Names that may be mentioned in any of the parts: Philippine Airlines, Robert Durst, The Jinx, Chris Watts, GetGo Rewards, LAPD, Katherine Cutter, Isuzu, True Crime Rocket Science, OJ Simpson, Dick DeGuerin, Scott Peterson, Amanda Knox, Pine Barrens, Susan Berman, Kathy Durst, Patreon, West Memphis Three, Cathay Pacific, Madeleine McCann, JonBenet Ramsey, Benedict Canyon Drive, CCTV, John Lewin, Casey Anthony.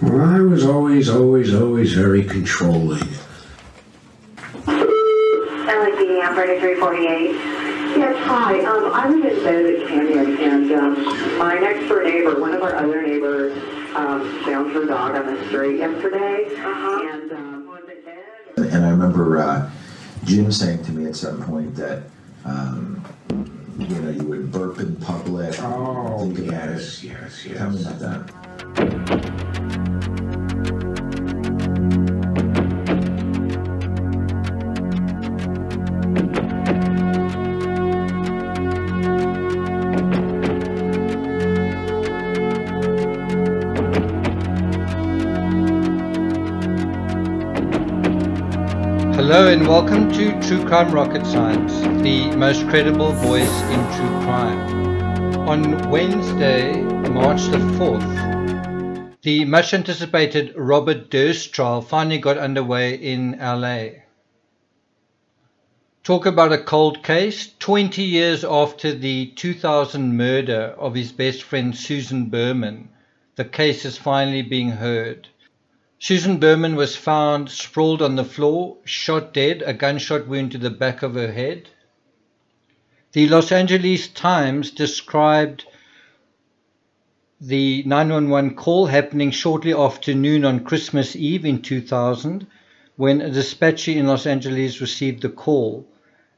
I was always very controlling. LAPD, I'm 3348. Yes, hi. I live in Benedict Canyon, and my next door neighbor, one of our other neighbors, found her dog on the street yesterday, was it dead? And I remember Jim saying to me at some point that, you know, you would burp in public. Oh, think about it. Yes. Tell me about that. Hello and welcome to True Crime Rocket Science, the most credible voice in true crime. On Wednesday, March the 4th, the much anticipated Robert Durst trial finally got underway in LA. Talk about a cold case, 20 years after the 2000 murder of his best friend Susan Berman, the case is finally being heard. Susan Berman was found sprawled on the floor, shot dead, a gunshot wound to the back of her head. The Los Angeles Times described the 911 call happening shortly after noon on Christmas Eve in 2000, when a dispatcher in Los Angeles received the call.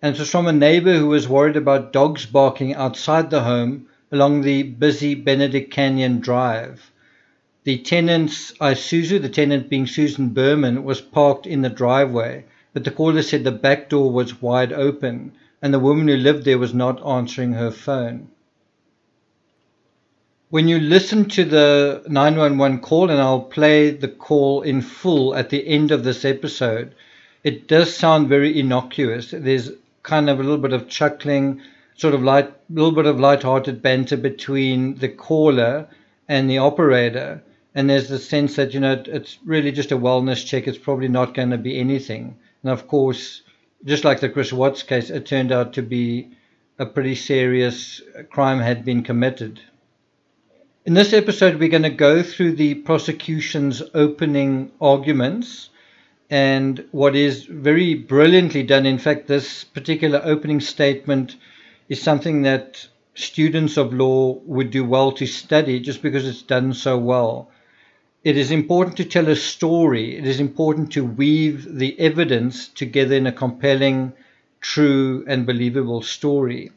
And it was from a neighbor who was worried about dogs barking outside the home along the busy Benedict Canyon Drive. The tenant's Isuzu, the tenant being Susan Berman, was parked in the driveway, but the caller said the back door was wide open and the woman who lived there was not answering her phone. When you listen to the 911 call, and I'll play the call in full at the end of this episode, it does sound very innocuous. There's kind of a little bit of chuckling, sort of light, little bit of light-hearted banter between the caller and the operator. And there's the sense that, you know, it's really just a wellness check. It's probably not going to be anything. And of course, just like the Chris Watts case, it turned out to be a pretty serious crime had been committed. In this episode, we're going to go through the prosecution's opening arguments and what is very brilliantly done. In fact, this particular opening statement is something that students of law would do well to study just because it's done so well. It is important to tell a story. It is important to weave the evidence together in a compelling, true, and believable story.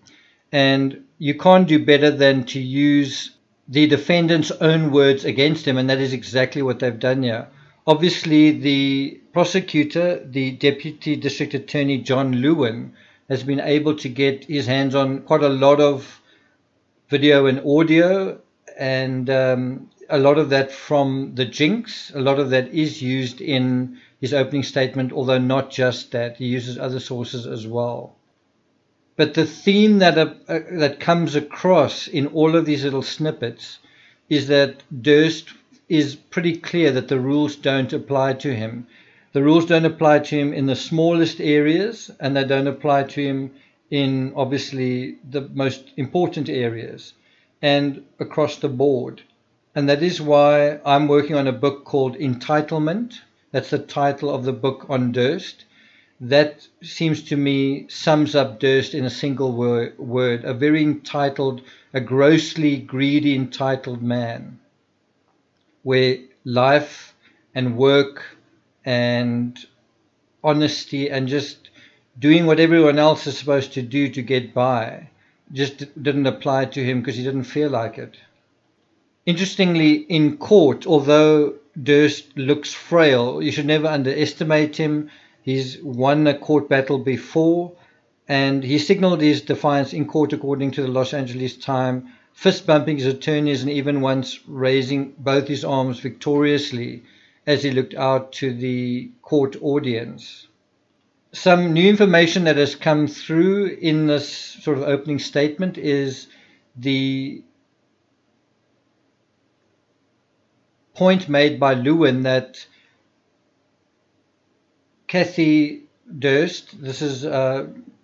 And you can't do better than to use the defendant's own words against him, and that is exactly what they've done here. Obviously, the prosecutor, the Deputy District Attorney John Lewin, has been able to get his hands on quite a lot of video and audio, and a lot of that from The Jinx. A lot of that is used in his opening statement, although not just that. He uses other sources as well. But the theme that comes across in all of these little snippets is that Durst is pretty clear that the rules don't apply to him. The rules don't apply to him in the smallest areas, and they don't apply to him in, obviously, the most important areas and across the board. And that is why I'm working on a book called Entitlement. That's the title of the book on Durst. That seems to me sums up Durst in a single word, a very entitled, a grossly greedy, entitled man, where life and work and honesty and just doing what everyone else is supposed to do to get by just didn't apply to him because he didn't feel like it. Interestingly, in court, although Durst looks frail, you should never underestimate him. He's won a court battle before, and he signaled his defiance in court, according to the Los Angeles Times, fist bumping his attorneys and even once raising both his arms victoriously as he looked out to the court audience. Some new information that has come through in this sort of opening statement is the point made by Lewin that Kathy Durst, this is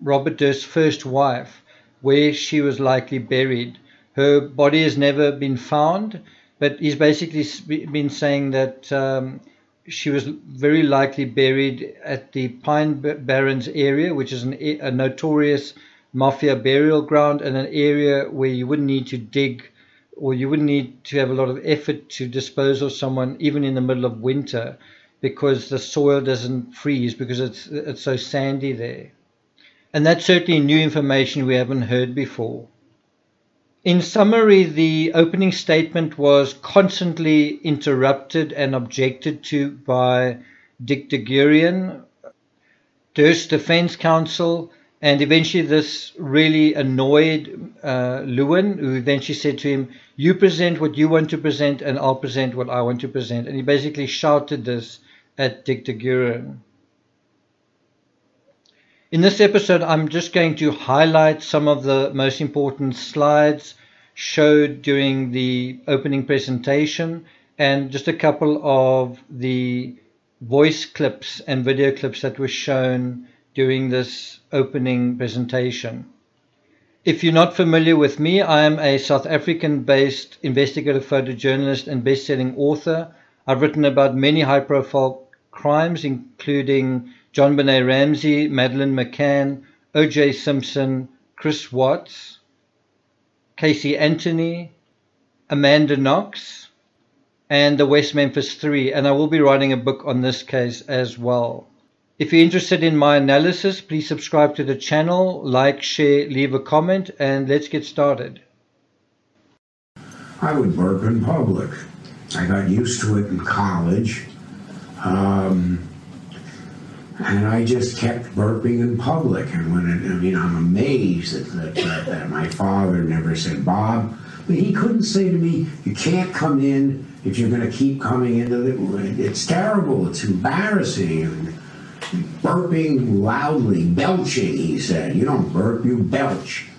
Robert Durst's first wife, where she was likely buried. Her body has never been found, But he's basically been saying that she was very likely buried at the Pine Barrens area, which is a notorious mafia burial ground and an area where you wouldn't need to dig or you wouldn't need to have a lot of effort to dispose of someone, even in the middle of winter, because the soil doesn't freeze because it's so sandy there. And that's certainly new information we haven't heard before. In summary, the opening statement was constantly interrupted and objected to by Dick DeGuerin, Durst's defense counsel, and eventually this really annoyed Lewin, who eventually said to him, "You present what you want to present and I'll present what I want to present." And he basically shouted this at Dick DeGuerin. In this episode, I'm just going to highlight some of the most important slides showed during the opening presentation and just a couple of the voice clips and video clips that were shown during this opening presentation. If you're not familiar with me, I am a South African-based investigative photojournalist and best-selling author. I've written about many high-profile crimes, including JonBenet Ramsey, Madeleine McCann, OJ Simpson, Chris Watts, Casey Anthony, Amanda Knox, and the West Memphis Three. And I will be writing a book on this case as well. If you're interested in my analysis, please subscribe to the channel, like, share, leave a comment, and let's get started. I would burp in public. I got used to it in college. And I just kept burping in public, and I'm amazed that my father never said, "Bob," but he couldn't say to me, "You can't come in if you're going to keep coming into the. It's terrible. It's embarrassing." And burping loudly, belching. He said, "You don't burp, you belch."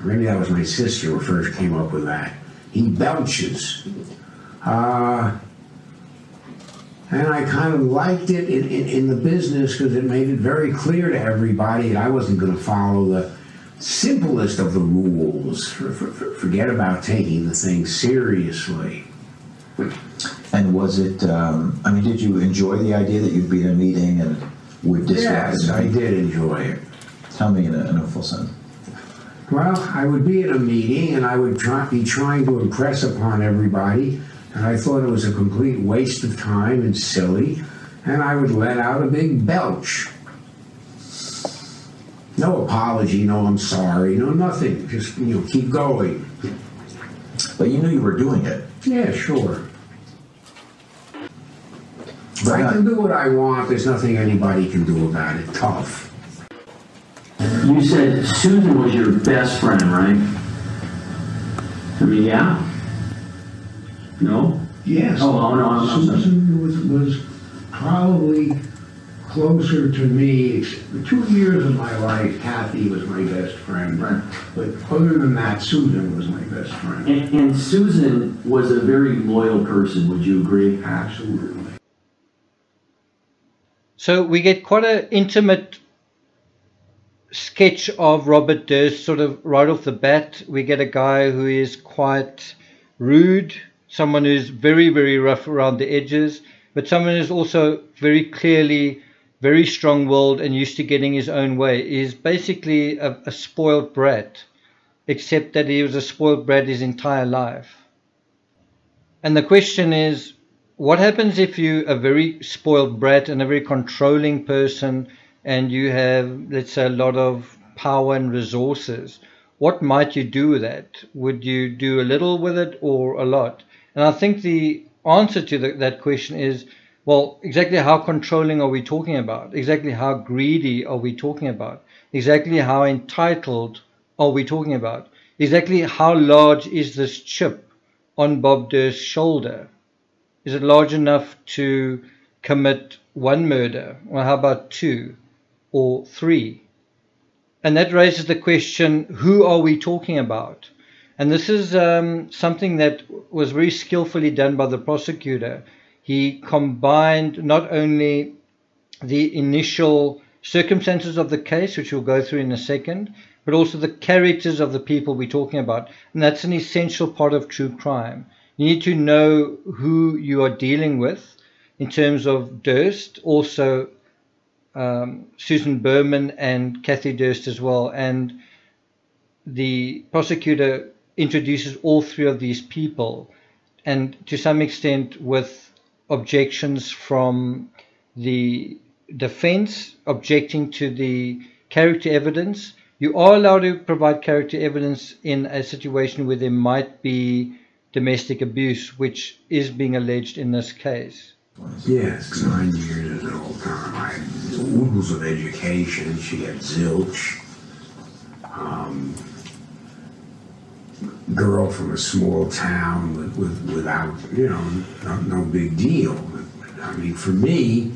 Or maybe that was my sister who first came up with that. He belches. And I kind of liked it in the business because it made it very clear to everybody that I wasn't going to follow the simplest of the rules. Forget about taking the thing seriously. And was it, did you enjoy the idea that you'd be in a meeting and would disrupt the meeting? Yes, I did enjoy it. Tell me in a full sentence. Well, I would be in a meeting and I would be trying to impress upon everybody. And I thought it was a complete waste of time and silly, and I would let out a big belch. No apology, no I'm sorry, no nothing. Just, keep going. But you knew you were doing it. Yeah, sure. But I can do what I want. There's nothing anybody can do about it. Tough. You said Susan was your best friend, right? Yeah. No? Yes. Oh, no. Susan was probably closer to me. 2 years of my life, Kathy was my best friend. Right. But other than that, Susan was my best friend. And Susan was a very loyal person, would you agree? Absolutely. So we get quite an intimate sketch of Robert Durst, sort of right off the bat. We get a guy who is quite rude, someone who's very, very rough around the edges, but someone who's also very clearly very strong-willed and used to getting his own way. He's basically a spoiled brat, except that he was a spoiled brat his entire life. And the question is, what happens if you're a very spoiled brat and a very controlling person and you have, let's say, a lot of power and resources? What might you do with that? Would you do a little with it or a lot? And I think the answer to that question is, well, exactly how controlling are we talking about? Exactly how greedy are we talking about? Exactly how entitled are we talking about? Exactly how large is this chip on Bob Durst's shoulder? Is it large enough to commit one murder? Well, how about two or three? And that raises the question, who are we talking about? And this is something that was very skillfully done by the prosecutor. He combined not only the initial circumstances of the case, which we'll go through in a second, but also the characters of the people we're talking about. And that's an essential part of true crime. You need to know who you are dealing with in terms of Durst, also Susan Berman and Kathy Durst as well. And the prosecutor introduces all three of these people, and to some extent with objections from the defense objecting to the character evidence. You are allowed to provide character evidence in a situation where there might be domestic abuse, which is being alleged in this case. Yes, 9 years is an old time. I had oodles of education. She had zilch. Girl from a small town without, you know, no big deal. I mean, for me,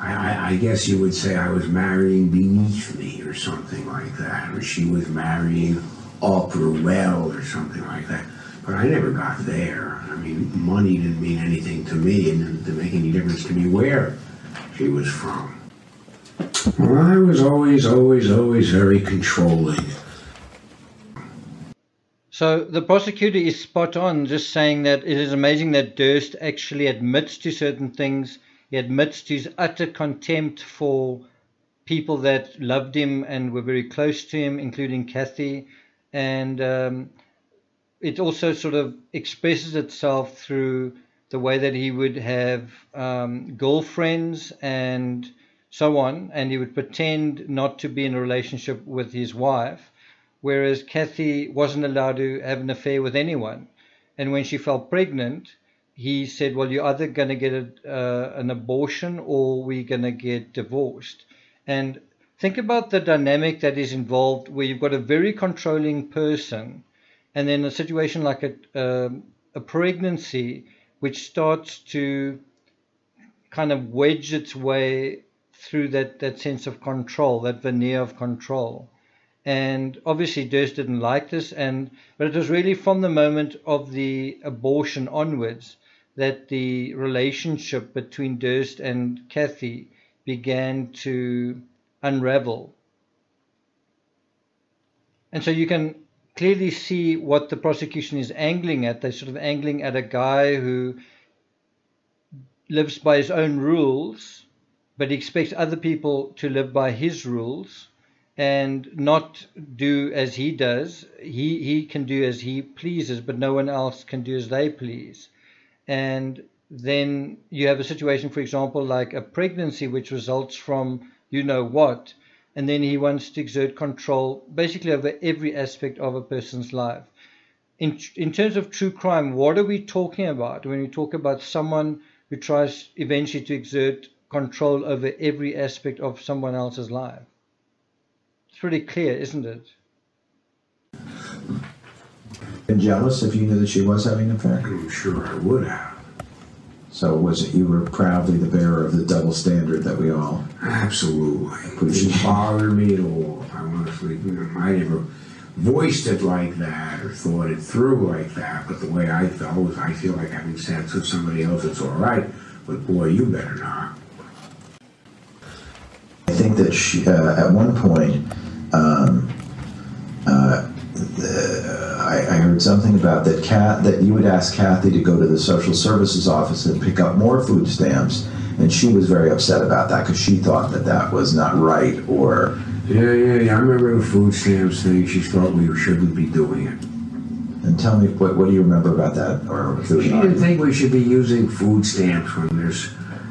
I guess you would say I was marrying beneath me or something like that, or she was marrying up or well or something like that. But I never got there. I mean, money didn't mean anything to me, and didn't make any difference to me where she was from. Well, I was always very controlling. So the prosecutor is spot on, just saying that it is amazing that Durst actually admits to certain things. He admits to his utter contempt for people that loved him and were very close to him, including Kathy. And it also sort of expresses itself through the way that he would have girlfriends and so on, and he would pretend not to be in a relationship with his wife, whereas Kathy wasn't allowed to have an affair with anyone. And when she fell pregnant, he said, well, you're either going to get an abortion or we're going to get divorced. And think about the dynamic that is involved where you've got a very controlling person, and then a situation like a pregnancy, which starts to kind of wedge its way through that sense of control, that veneer of control. And obviously Durst didn't like this, but it was really from the moment of the abortion onwards that the relationship between Durst and Kathy began to unravel. And so you can clearly see what the prosecution is angling at. They're sort of angling at a guy who lives by his own rules, but he expects other people to live by his rules and not do as he does. He can do as he pleases, but no one else can do as they please. And then you have a situation, for example, like a pregnancy, which results from you know what, and then he wants to exert control basically over every aspect of a person's life. In terms of true crime, what are we talking about when we talk about someone who tries eventually to exert control over every aspect of someone else's life? It's pretty clear, isn't it? And jealous if you knew that she was having an affair? I'm sure I would have. So was it you were proudly the bearer of the double standard that we all... Absolutely. Appreciate. It didn't bother me at all. I honestly, I never voiced it like that or thought it through like that, but the way I felt was I feel like having sex with somebody else, it's all right, but boy, you better not. I think that she, at one point, I heard something about that you would ask Kathy to go to the social services office and pick up more food stamps, and she was very upset about that because she thought that that was not right. Or yeah. I remember the food stamps thing. She thought we shouldn't be doing it. And tell me, what do you remember about that? Or she didn't think we should be using food stamps when there's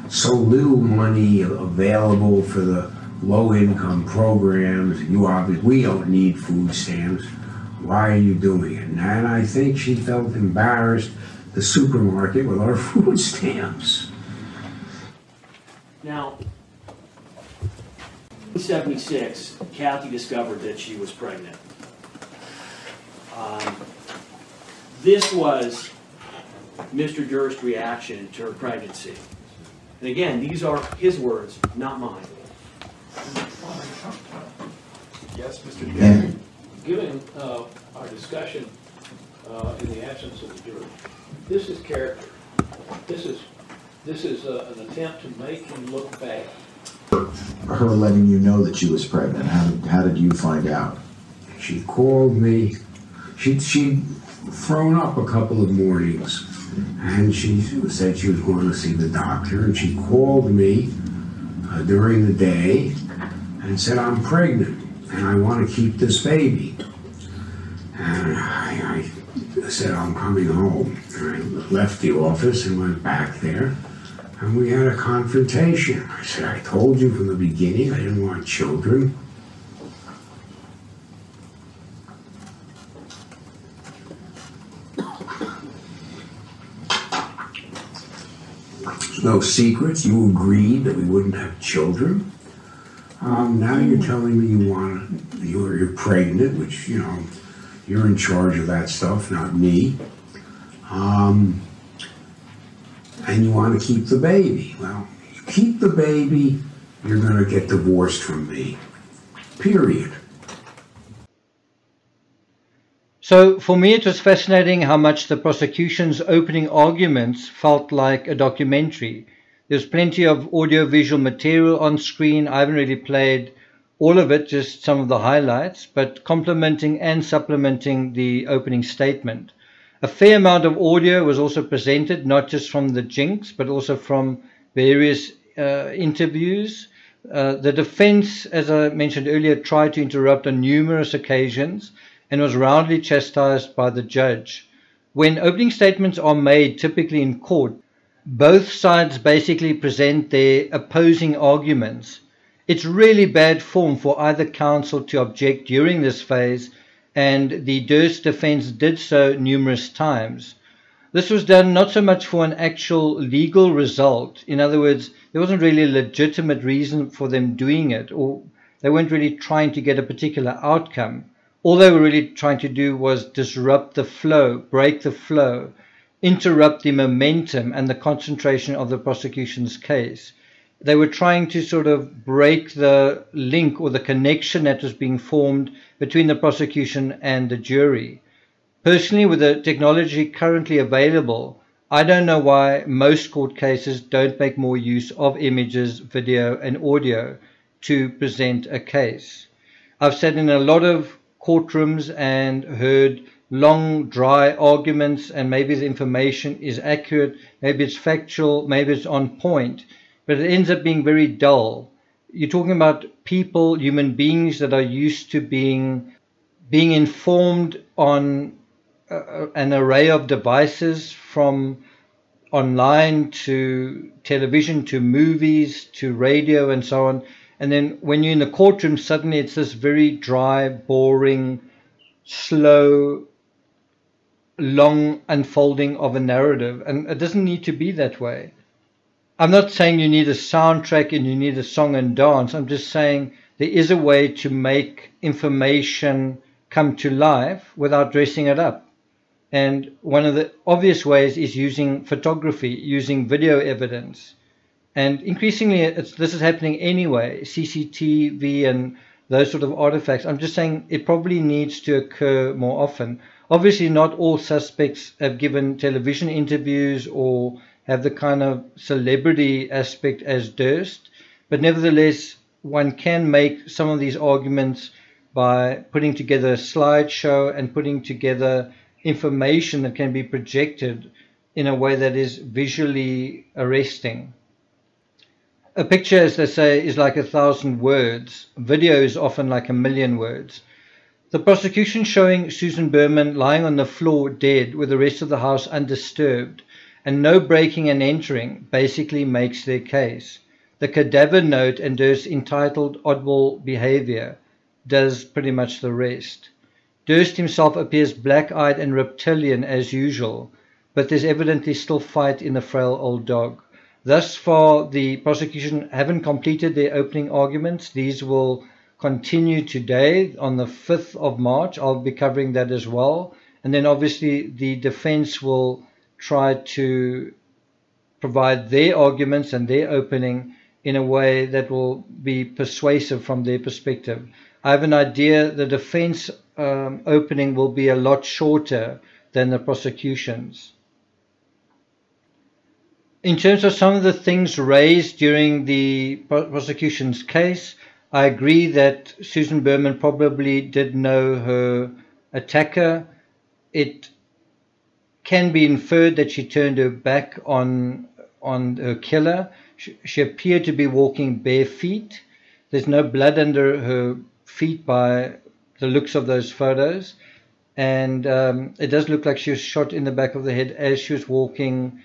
so little money available for the low-income programs. We don't need food stamps. Why are you doing it? And I think she felt embarrassed, the supermarket with our food stamps. Now, in 1976, Kathy discovered that she was pregnant. This was Mr. Durst's reaction to her pregnancy. And again, these are his words, not mine. Yes, Mr. DeGuerin. Given our discussion in the absence of the jury, this is character. This is an attempt to make him look bad. Her letting you know that she was pregnant. How did you find out? She called me. She'd thrown up a couple of mornings, and she said she was going to see the doctor, and she called me during the day and said, I'm pregnant and I want to keep this baby. And I said, I'm coming home. And I left the office and went back there, and we had a confrontation. I said, I told you from the beginning I didn't want children. There's no secrets. You agreed that we wouldn't have children. Now you're telling me you want, you're pregnant, which, you know, you're in charge of that stuff, not me. And you want to keep the baby. Well, you keep the baby, you're going to get divorced from me. Period. So for me, it was fascinating how much the prosecution's opening arguments felt like a documentary. There's plenty of audiovisual material on screen. I haven't really played all of it, just some of the highlights, but complementing and supplementing the opening statement. A fair amount of audio was also presented, not just from the Jinx, but also from various interviews. The defense, as I mentioned earlier, tried to interrupt on numerous occasions and was roundly chastised by the judge. When opening statements are made, typically in court, both sides basically present their opposing arguments. It's really bad form for either counsel to object during this phase, and the Durst defense did so numerous times. This was done not so much for an actual legal result. In other words, there wasn't really a legitimate reason for them doing it, or they weren't really trying to get a particular outcome. All they were really trying to do was disrupt the flow, break the flow, interrupt the momentum and the concentration of the prosecution's case. They were trying to sort of break the link or the connection that was being formed between the prosecution and the jury. Personally, with the technology currently available, I don't know why most court cases don't make more use of images, video, and audio to present a case. I've sat in a lot of courtrooms and heard long, dry arguments, and maybe the information is accurate, maybe it's factual, maybe it's on point, but it ends up being very dull. You're talking about people, human beings that are used to being informed on an array of devices, from online to television to movies to radio and so on. And then when you're in the courtroom, suddenly it's this very dry, boring, slow, long unfolding of a narrative, and it doesn't need to be that way. I'm not saying you need a soundtrack and you need a song and dance. I'm just saying there is a way to make information come to life without dressing it up. And one of the obvious ways is using photography, using video evidence. And increasingly, this is happening anyway, CCTV and those sort of artifacts. I'm just saying it probably needs to occur more often. Obviously, not all suspects have given television interviews or have the kind of celebrity aspect as Durst, but nevertheless, one can make some of these arguments by putting together a slideshow and putting together information that can be projected in a way that is visually arresting. A picture, as they say, is like 1,000 words. Video is often like 1,000,000 words. The prosecution showing Susan Berman lying on the floor dead with the rest of the house undisturbed and no breaking and entering basically makes their case. The cadaver note and Durst's entitled oddball behavior does pretty much the rest. Durst himself appears black-eyed and reptilian as usual, but there's evidently still fight in the frail old dog. Thus far, the prosecution haven't completed their opening arguments. These will continue today on the 5th of March. I'll be covering that as well. And then obviously the defense will try to provide their arguments and their opening in a way that will be persuasive from their perspective. I have an idea the defense opening will be a lot shorter than the prosecution's. In terms of some of the things raised during the prosecution's case, I agree that Susan Berman probably did know her attacker. It can be inferred that she turned her back on her killer. She appeared to be walking bare feet. There's no blood under her feet by the looks of those photos. And it does look like she was shot in the back of the head as she was walking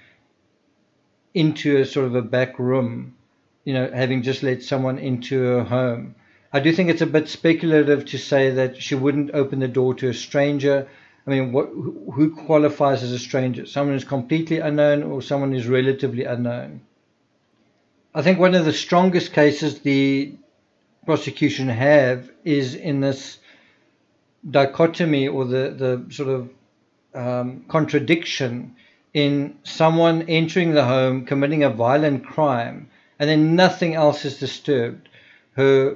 into a sort of a back room, you know, having just let someone into her home. I do think it's a bit speculative to say that she wouldn't open the door to a stranger. I mean, who qualifies as a stranger? Someone who's completely unknown or someone who's relatively unknown? I think one of the strongest cases the prosecution have is in this dichotomy, or the sort of contradiction in someone entering the home, committing a violent crime, and then nothing else is disturbed. Her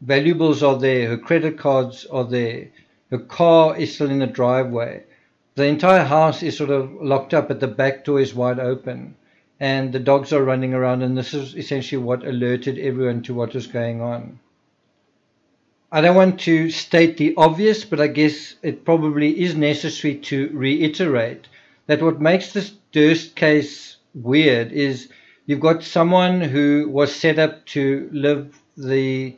valuables are there, her credit cards are there, her car is still in the driveway. The entire house is sort of locked up, but the back door is wide open, and the dogs are running around, and this is essentially what alerted everyone to what was going on. I don't want to state the obvious, but I guess it probably is necessary to reiterate that what makes this Durst case weird is you've got someone who was set up to live the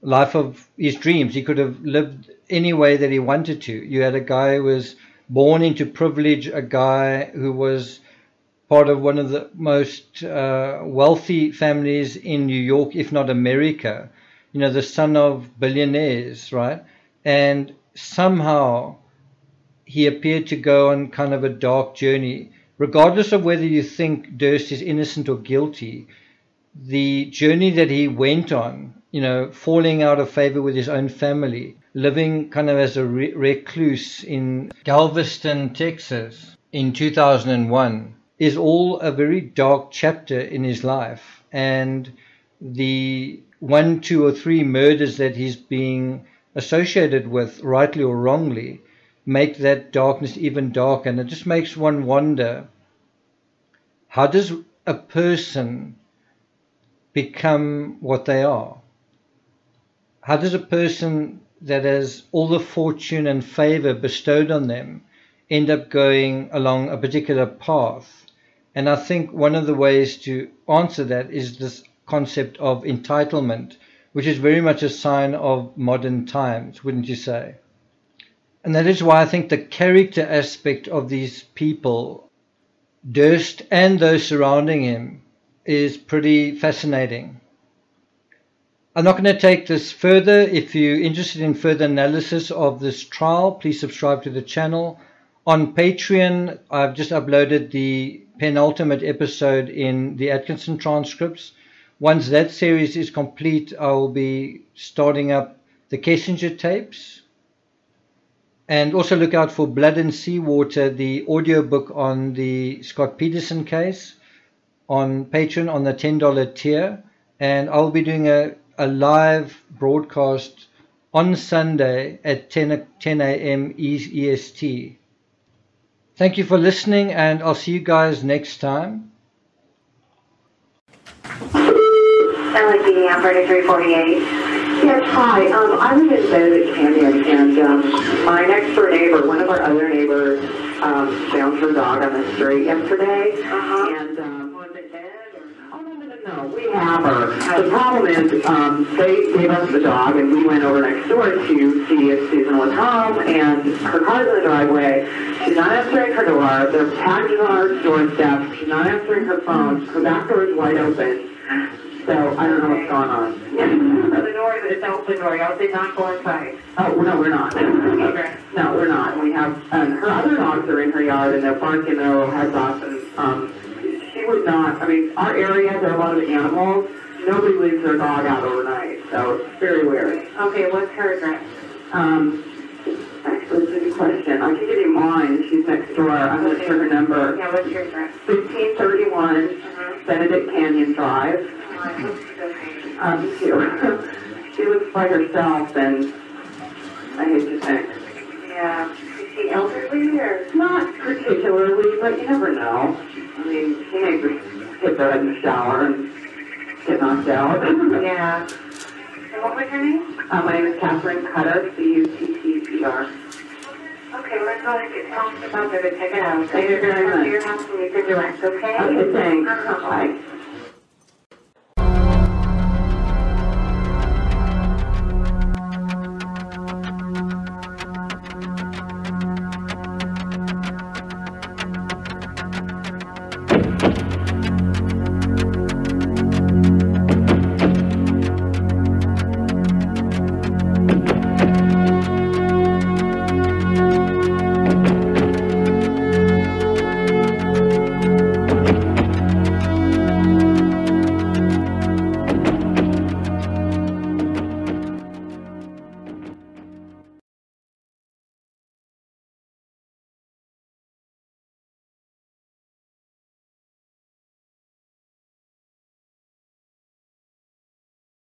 life of his dreams. He could have lived any way that he wanted to. You had a guy who was born into privilege, a guy who was part of one of the most wealthy families in New York, if not America. You know, the son of billionaires, right? And somehow he appeared to go on kind of a dark journey. Regardless of whether you think Durst is innocent or guilty, the journey that he went on, you know, falling out of favor with his own family, living kind of as a recluse in Galveston, Texas in 2001, is all a very dark chapter in his life. And the 1, 2, or 3 murders that he's being associated with, rightly or wrongly, make that darkness even darker. And it just makes one wonder, how does a person become what they are? How does a person that has all the fortune and favor bestowed on them end up going along a particular path? And I think one of the ways to answer that is this concept of entitlement, which is very much a sign of modern times, wouldn't you say? And that is why I think the character aspect of these people, Durst and those surrounding him, is pretty fascinating. I'm not going to take this further. If you're interested in further analysis of this trial, please subscribe to the channel. On Patreon, I've just uploaded the penultimate episode in the Atkinson transcripts. Once that series is complete, I will be starting up the Kessinger tapes. And also look out for Blood and Seawater, the audiobook on the Scott Peterson case, on Patreon on the $10 tier. And I'll be doing a live broadcast on Sunday at 10 a.m. EST. Thank you for listening, and I'll see you guys next time. LAPD, Amber 348. Yes, hi. I was in Benedict Canyon, and my next door neighbor, one of our other neighbors, found her dog on the street yesterday. And was it dead? Oh, no. We have her. The problem is, they gave us the dog, and we went over next door to see if Susan was home, and her car's in the driveway. She's not answering her door. They're packed on our doorstep. She's not answering her phone. Her back door is wide open. So I don't know what's going on. Yeah, so the door, but it's an open door. Y'all did not go inside. Oh, no, we're not. Okay. No, we're not. We have, her other dogs are in her yard, and they're barking their little heads off, and she was not, I mean, our area, there are a lot of animals. Nobody leaves their dog out overnight, so it's very weird. Okay, what's her address? Actually, it's a good question. I can give you mine. She's next door. I'm not sure her number. Yeah, what's your address? 1531 Benedict Canyon Drive. She lives by herself, and I hate to think. Yeah. Is she elderly or? Not particularly, but you never know. I mean, she may just hit the head in the shower and get knocked out. Yeah. And what was your name? My name is Katherine Cutter, C-U-T-T-E-R. Okay, let's go and get talking about that and check it out. Thank you very much. Your house when you do it, okay? Okay, thanks. Bye.